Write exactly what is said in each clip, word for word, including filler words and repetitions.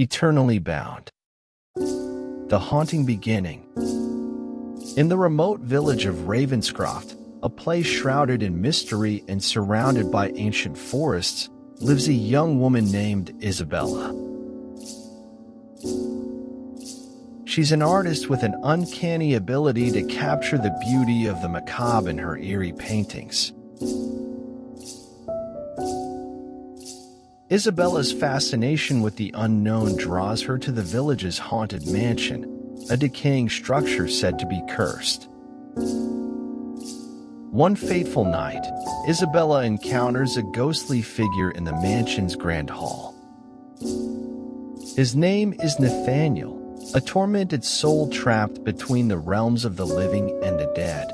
Eternally bound. The haunting beginning. In the remote village of Ravenscroft, a place shrouded in mystery and surrounded by ancient forests, lives a young woman named Isabella. She's an artist with an uncanny ability to capture the beauty of the macabre in her eerie paintings. Isabella's fascination with the unknown draws her to the village's haunted mansion, a decaying structure said to be cursed. One fateful night, Isabella encounters a ghostly figure in the mansion's grand hall. His name is Nathaniel, a tormented soul trapped between the realms of the living and the dead.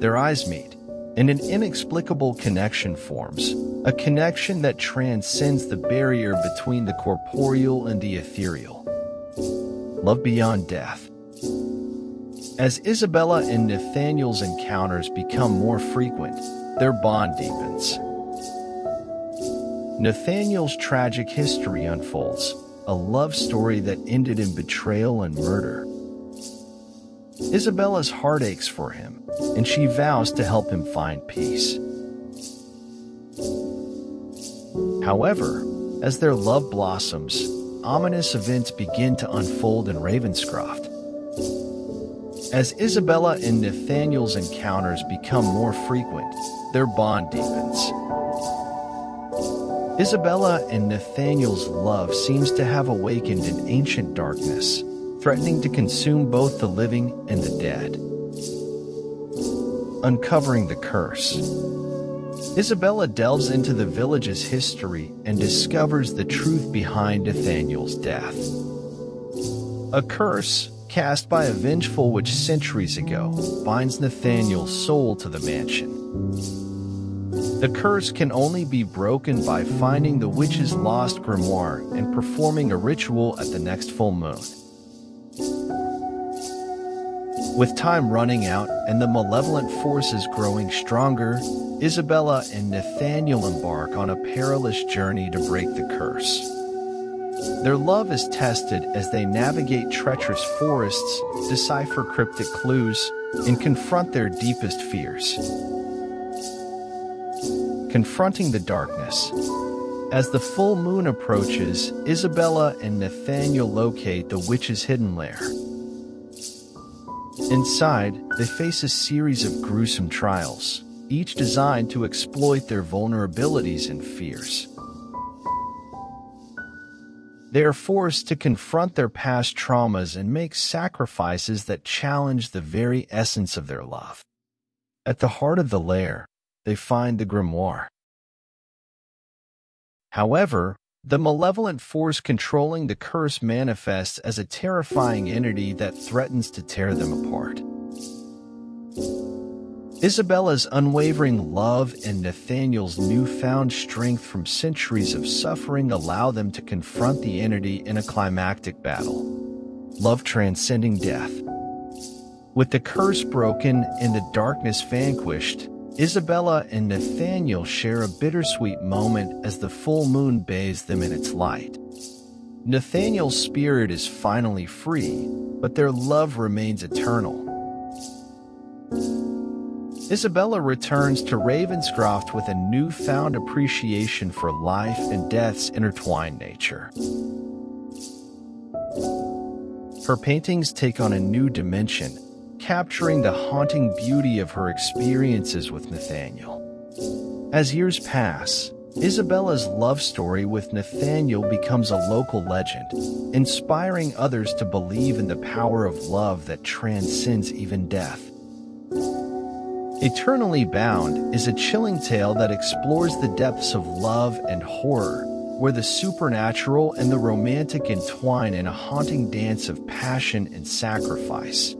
Their eyes meet, and an inexplicable connection forms, a connection that transcends the barrier between the corporeal and the ethereal. Love beyond death. As Isabella and Nathaniel's encounters become more frequent, their bond deepens. Nathaniel's tragic history unfolds, a love story that ended in betrayal and murder. Isabella's heart aches for him, and she vows to help him find peace. However, as their love blossoms, ominous events begin to unfold in Ravenscroft. As Isabella and Nathaniel's encounters become more frequent, their bond deepens. Isabella and Nathaniel's love seems to have awakened an ancient darkness, threatening to consume both the living and the dead. Uncovering the curse. Isabella delves into the village's history and discovers the truth behind Nathaniel's death. A curse cast by a vengeful witch centuries ago binds Nathaniel's soul to the mansion. The curse can only be broken by finding the witch's lost grimoire and performing a ritual at the next full moon. With time running out and the malevolent forces growing stronger, Isabella and Nathaniel embark on a perilous journey to break the curse. Their love is tested as they navigate treacherous forests, decipher cryptic clues, and confront their deepest fears. Confronting the darkness. As the full moon approaches, Isabella and Nathaniel locate the witch's hidden lair. Inside, they face a series of gruesome trials, each designed to exploit their vulnerabilities and fears. They are forced to confront their past traumas and make sacrifices that challenge the very essence of their love. At the heart of the lair, they find the grimoire. However, the malevolent force controlling the curse manifests as a terrifying entity that threatens to tear them apart. Isabella's unwavering love and Nathaniel's newfound strength from centuries of suffering allow them to confront the entity in a climactic battle. Love transcending death. With the curse broken and the darkness vanquished, Isabella and Nathaniel share a bittersweet moment as the full moon bathes them in its light. Nathaniel's spirit is finally free, but their love remains eternal. Isabella returns to Ravenscroft with a newfound appreciation for life and death's intertwined nature. Her paintings take on a new dimension, capturing the haunting beauty of her experiences with Nathaniel. As years pass, Isabella's love story with Nathaniel becomes a local legend, inspiring others to believe in the power of love that transcends even death. Eternally Bound is a chilling tale that explores the depths of love and horror, where the supernatural and the romantic entwine in a haunting dance of passion and sacrifice.